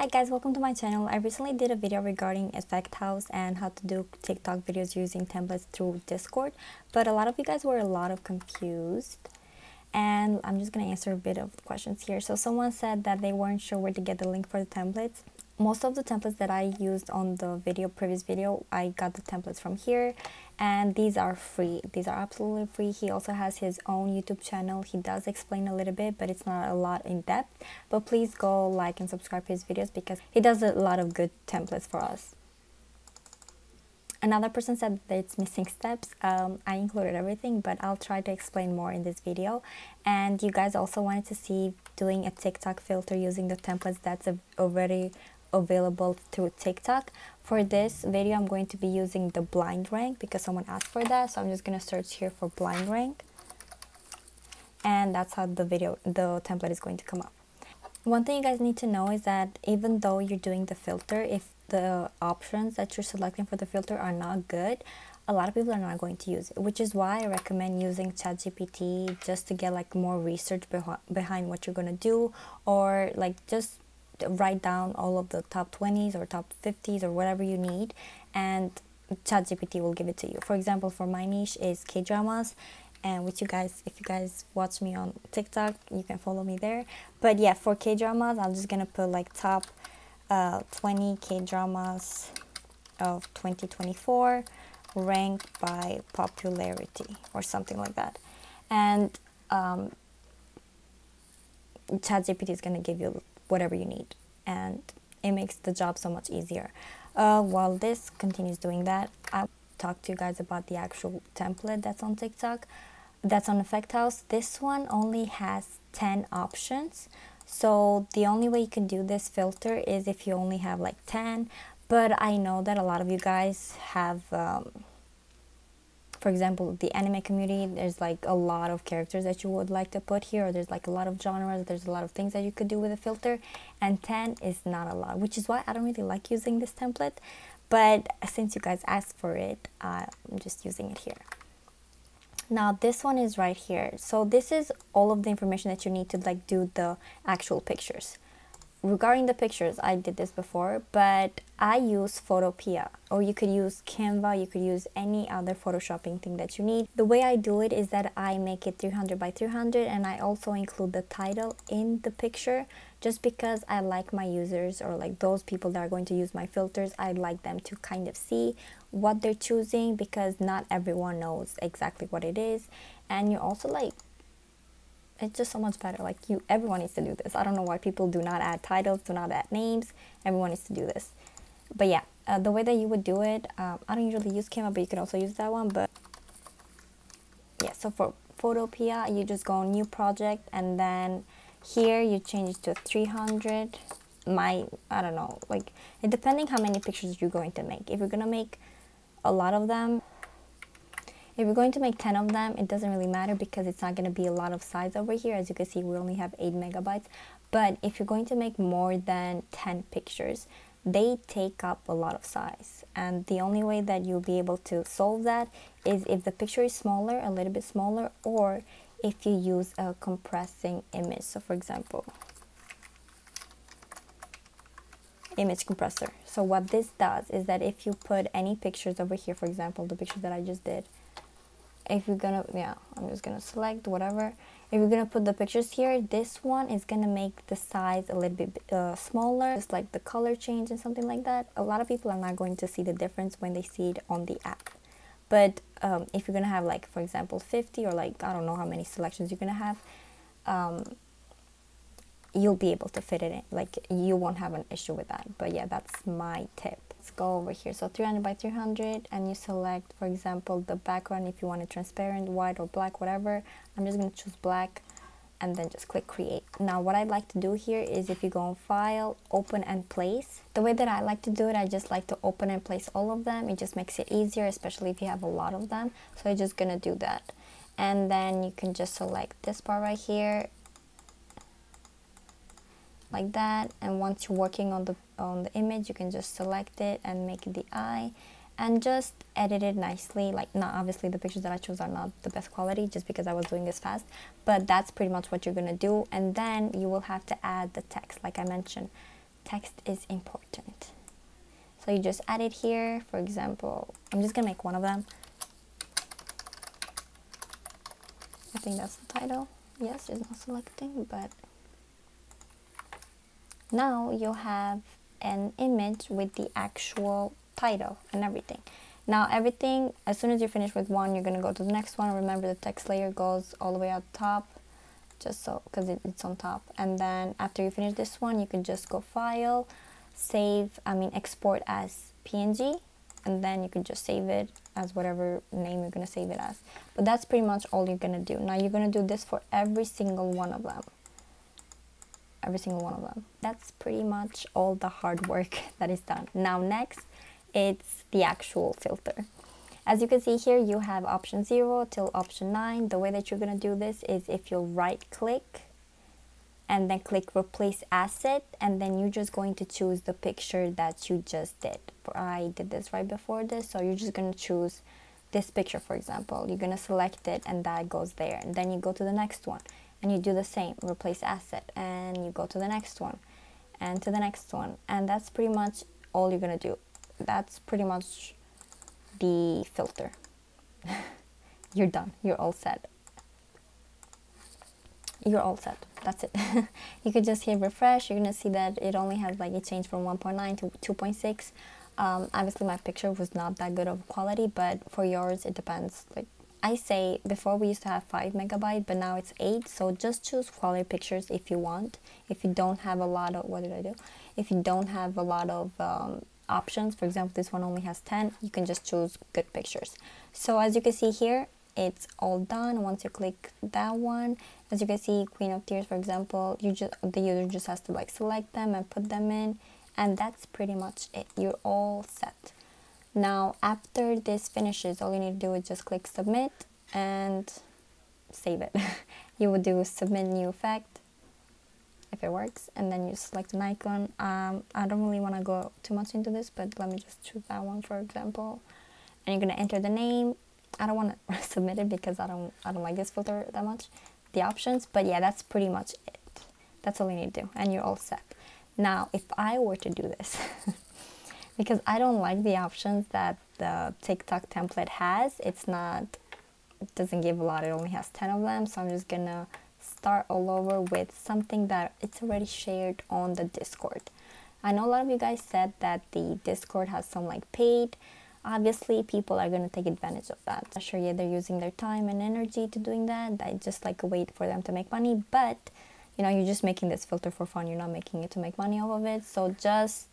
Hi guys, welcome to my channel. I recently did a video regarding Effect House and how to do TikTok videos using templates through Discord, but a lot of you guys were confused, and I'm just gonna answer a bit of the questions here. So someone said that they weren't sure where to get the link for the templates. Most of the templates that I used on the previous video, I got the templates from here, and these are free. These are absolutely free. He also has his own YouTube channel. He does explain a little bit, but it's not a lot in depth. But please go like and subscribe to his videos because he does a lot of good templates for us. Another person said that it's missing steps. I included everything, but I'll try to explain more in this video. And you guys also wanted to see doing a TikTok filter using the templates that's already available through TikTok. For this video, I'm going to be using the blind rank because someone asked for that, so I'm just gonna search here for blind rank, and that's how the template is going to come up. One thing you guys need to know is that even though you're doing the filter, if the options that you're selecting for the filter are not good, a lot of people are not going to use it, which is why I recommend using ChatGPT just to get like more research behind what you're gonna do, or like just write down all of the top 20s or top 50s or whatever you need, and ChatGPT will give it to you. For example, for my niche is K-dramas, and which you guys, if you guys watch me on TikTok, you can follow me there. But yeah, for K-dramas, I'm just gonna put like top 20 K-dramas of 2024 ranked by popularity or something like that, and ChatGPT is gonna give you whatever you need, and it makes the job so much easier. While this continues doing that, I'll talk to you guys about the actual template that's on TikTok, that's on Effect House. This one only has 10 options, so the only way you can do this filter is if you only have like 10. But I know that a lot of you guys have for example, the anime community, there's like a lot of characters that you would like to put here, or there's like a lot of genres, there's a lot of things that you could do with a filter, and 10 is not a lot, which is why I don't really like using this template, but since you guys asked for it, I'm just using it here. Now this one is right here, so this is all of the information that you need to like do the actual pictures. Regarding the pictures, I did this before, but I use Photopea, or you could use Canva, you could use any other photoshopping thing that you need. The way I do it is that I make it 300 by 300, and I also include the title in the picture just because I like my users, or like those people that are going to use my filters, I'd like them to kind of see what they're choosing because not everyone knows exactly what it is. And you also like, it's just so much better, like you, everyone needs to do this. I don't know why people do not add titles, do not add names. Everyone needs to do this. But yeah, the way that you would do it, I don't usually use Canva, but you can also use that one. But yeah, so for Photopea, you just go on new project, and then here you change it to 300. I don't know, like depending how many pictures you're going to make. If you're gonna make a lot of them, if you're going to make 10 of them, it doesn't really matter because it's not going to be a lot of size over here. As you can see, we only have 8 MB. But if you're going to make more than 10 pictures, they take up a lot of size. And the only way that you'll be able to solve that is if the picture is smaller, a little bit smaller, or if you use a compressing image. So for example, image compressor. So what this does is that if you put any pictures over here, for example, the picture that I just did, if you're gonna, yeah, I'm just gonna select whatever. If you're gonna put the pictures here, this one is gonna make the size a little bit smaller, just like the color change and something like that. A lot of people are not going to see the difference when they see it on the app, but if you're gonna have like, for example, 50, or like I don't know how many selections you're gonna have, you'll be able to fit it in, like you won't have an issue with that. But yeah, that's my tip. Let's go over here, so 300 by 300, and you select, for example, the background, if you want it transparent, white, or black, whatever. I'm just going to choose black, and then just click create. Now what I'd like to do here is, if you go on file, open and place, the way that I like to do it, I just like to open and place all of them. It just makes it easier, especially if you have a lot of them. So you're just gonna do that, and then you can just select this part right here like that, and once you're working on the image, you can just select it and make it the eye, and just edit it nicely. Like, not obviously the pictures that I chose are not the best quality just because I was doing this fast, but that's pretty much what you're gonna do. And then you will have to add the text, like I mentioned, text is important. So you just add it here. For example, I'm just gonna make one of them. I think that's the title. Yes, it's not selecting, but now you'll have an image with the actual title and everything. Now everything, as soon as you're finished with one, you're gonna go to the next one. Remember, the text layer goes all the way out top, just so, because it's on top. And then after you finish this one, you can just go file, save, I mean export as PNG, and then you can just save it as whatever name you're gonna save it as. But that's pretty much all you're gonna do. Now you're gonna do this for every single one of them. Every single one of them. That's pretty much all the hard work that is done. Now next, it's the actual filter. As you can see here, you have option 0 till option 9. The way that you're going to do this is if you'll right click and then click replace asset, and then you're just going to choose the picture that you just did. I did this right before this, so you're just going to choose this picture, for example. You're going to select it and that goes there, and then you go to the next one and you do the same, replace asset, and you go to the next one and to the next one, and that's pretty much all you're going to do. That's pretty much the filter. You're done. You're all set. You're all set. That's it. You could just hit refresh. You're gonna see that it only has, like, it changed from 1.9 to 2.6. Obviously my picture was not that good of quality, but for yours it depends. Like I say, before we used to have 5 MB, but now it's 8. So just choose quality pictures if you want. If you don't have a lot of, what did I do? If you don't have a lot of options, for example this one only has 10, you can just choose good pictures. So as you can see here, it's all done. Once you click that one, as you can see, Queen of Tears, for example, you just, the user just has to like select them and put them in, and that's pretty much it. You're all set. Now after this finishes, all you need to do is just click submit and save it. You would do submit new effect if it works, and then you select an icon. I don't really want to go too much into this, but let me just choose that one, for example, and you're going to enter the name. I don't want to submit it because I don't like this filter that much, the options, but yeah, that's pretty much it. That's all you need to do, and you're all set. Now if I were to do this, because I don't like the options that the TikTok template has, it doesn't give a lot, it only has 10 of them, so I'm just gonna start all over with something that it's already shared on the Discord. I know a lot of you guys said that the Discord has some like paid. Obviously people are going to take advantage of that. I'm sure, yeah, they're using their time and energy to doing that. I just like a way for them to make money, but you know, you're just making this filter for fun. You're not making it to make money off of it. So just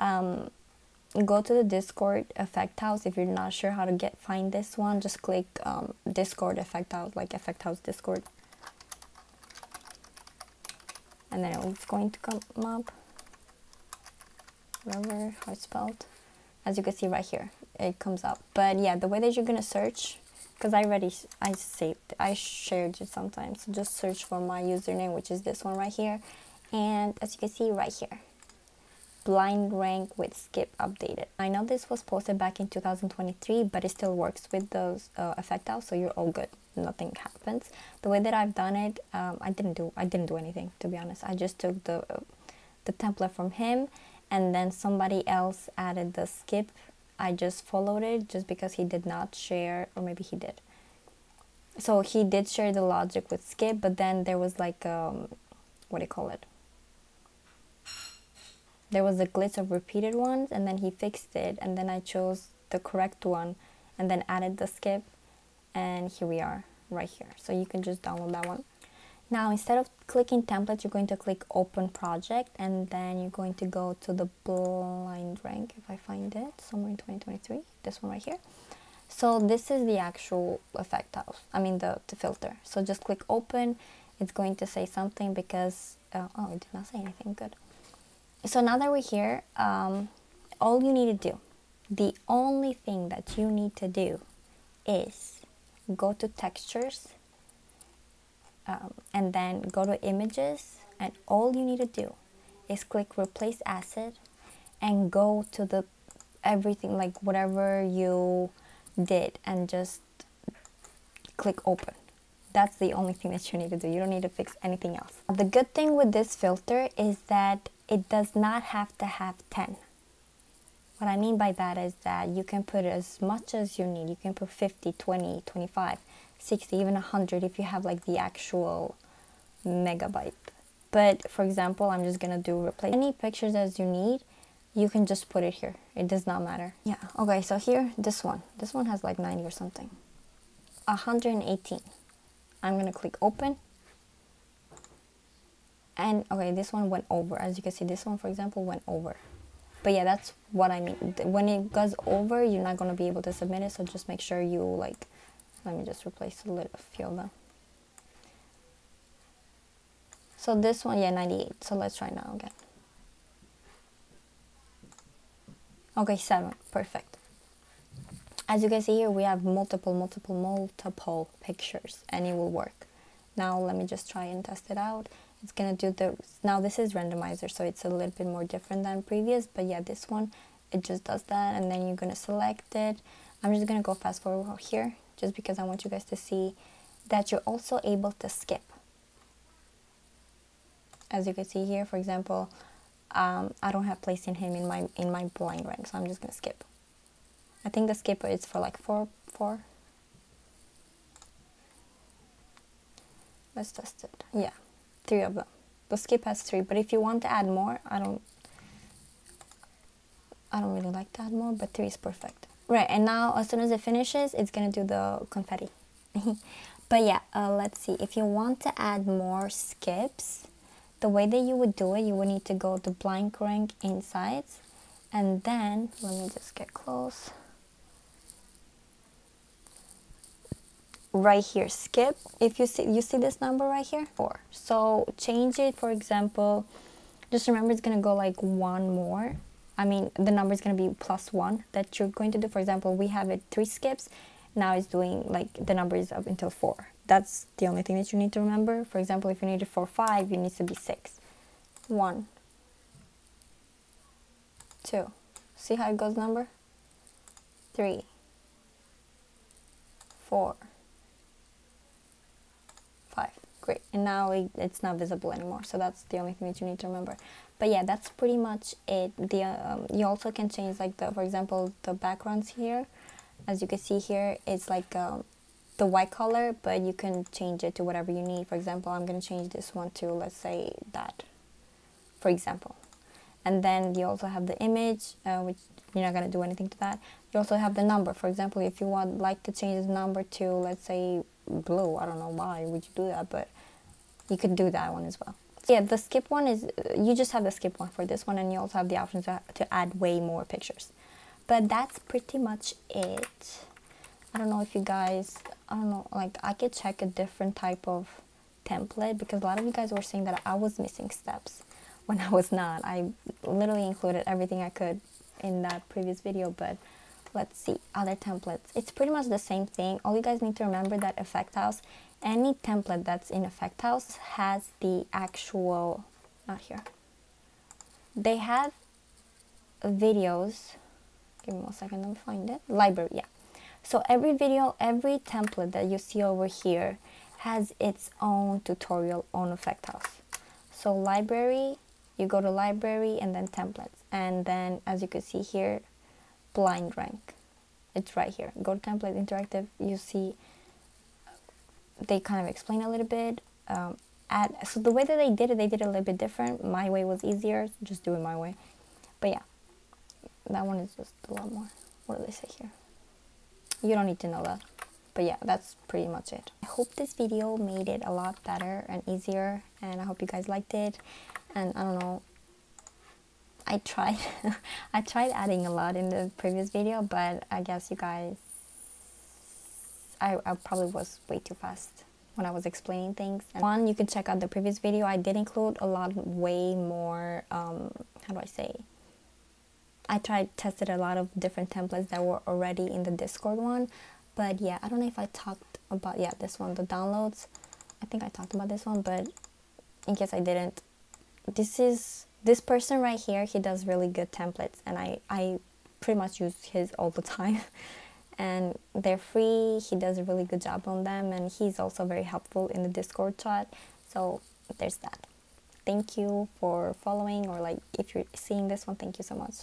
go to the Discord Effect House. If you're not sure how to find this one, just click Discord Effect House, like Effect House Discord. And then it's going to come up, whatever, how it's spelled. As you can see right here, it comes up. But yeah, the way that you're gonna search, because I shared it sometimes. So just search for my username, which is this one right here. And as you can see right here, blind rank with skip updated. I know this was posted back in 2023, but it still works with those Effect House, so you're all good. Nothing happens. The way that I've done it, I didn't do anything, to be honest. I just took the template from him, and then somebody else added the skip. I just followed it just because he did not share, or maybe he did. So he did share the logic with skip, but then there was like what do you call it? There was a glitch of repeated ones, and then he fixed it, and then I chose the correct one and then added the skip. And here we are right here. So you can just download that one. Now instead of clicking template, you're going to click open project, and then you're going to go to the blind rank, if I find it somewhere in 2023, this one right here. So this is the actual Effect House, I mean the filter. So just click open. It's going to say something because oh, it did not say anything. Good. So now that we're here, all you need to do, the only thing that you need to do is go to textures, and then go to images, and all you need to do is click replace asset and go to the everything, like whatever you did, and just click open. That's the only thing that you need to do. You don't need to fix anything else. The good thing with this filter is that it does not have to have 10. What I mean by that is that you can put as much as you need. You can put 50, 20, 25, 60, even 100 if you have like the actual megabyte. But for example, I'm just gonna do replace any pictures as you need. You can just put it here. It does not matter. Yeah, okay, so here, this one has like 90 or something. 118. I'm gonna click open. And okay, this one went over. As you can see, this one, for example, went over. But yeah, that's what I mean. When it goes over, you're not gonna be able to submit it. So just make sure you like, let me just replace a few of them. So this one, yeah, 98. So let's try now again. Okay, 7, perfect. As you can see here, we have multiple pictures and it will work. Now let me just try and test it out. It's gonna do the, now this is randomizer, so it's a little bit more different than previous, but yeah, this one, it just does that, and then you're gonna select it. I'm just gonna go fast forward here, just because I want you guys to see that you're also able to skip. As you can see here, for example, I don't have placing him in my blind rank, so I'm just gonna skip. I think the skipper is for like four. Let's test it. Yeah, 3 of them. The skip has 3, but if you want to add more, I don't really like to add more, but 3 is perfect. Right, and now as soon as it finishes, it's gonna do the confetti. But yeah, let's see. If you want to add more skips, the way that you would do it, you would need to go to blank rank insights, and then let me just get close. Right here, skip. If you see this number right here, 4. So change it. For example, just remember it's gonna go like 1 more. I mean, the number is gonna be +1 that you're going to do. For example, we have it 3 skips. Now it's doing like the number is up until 4. That's the only thing that you need to remember. For example, if you need it for 5, you need to be 6. 1, 2. See how it goes number? 3, 4. 5. Great, and now it's not visible anymore, so that's the only thing that you need to remember. But yeah, that's pretty much it. The you also can change like the, for example, the backgrounds here. As you can see here, it's like the white color, but you can change it to whatever you need. For example, I'm gonna change this one to, let's say, that, for example. And then you also have the image, which you're not gonna do anything to that. You also have the number. For example, if you want like to change the number to, let's say, blue, I don't know why would you do that, but you could do that one as well. So yeah, the skip one is, you just have the skip one for this one, and you also have the option to add way more pictures. But that's pretty much it. I don't know if you guys, like I could check a different type of template, because a lot of you guys were saying that I was missing steps when I was not. I literally included everything I could in that previous video, but let's see other templates. It's pretty much the same thing. All you guys need to remember that Effect House, any template that's in Effect House has the actual, not here. They have videos. Give me 1 second, let me find it. Library, yeah. So every video, every template that you see over here has its own tutorial on Effect House. So library, you go to library and then templates. And then as you can see here, blind rank. It's right here. Go to template interactive, you see they kind of explain a little bit. So the way that they did it a little bit different. My way was easier, just do it my way. But yeah, that one is just a lot more. What do they say here? You don't need to know that. But yeah, that's pretty much it. I hope this video made it a lot better and easier, and I hope you guys liked it. And I don't know, I tried I tried adding a lot in the previous video, but I guess you guys, I probably was way too fast when I was explaining things. And you can check out the previous video. I did include a lot way more, how do I say, I tested a lot of different templates that were already in the Discord one. But yeah, I don't know if I talked about, yeah, this one, the downloads. I think I talked about this one, but in case I didn't, this person right here, he does really good templates, and I pretty much use his all the time. And they're free, he does a really good job on them, and he's also very helpful in the Discord chat. So there's that. thank you for following, or like if you're seeing this one, thank you so much.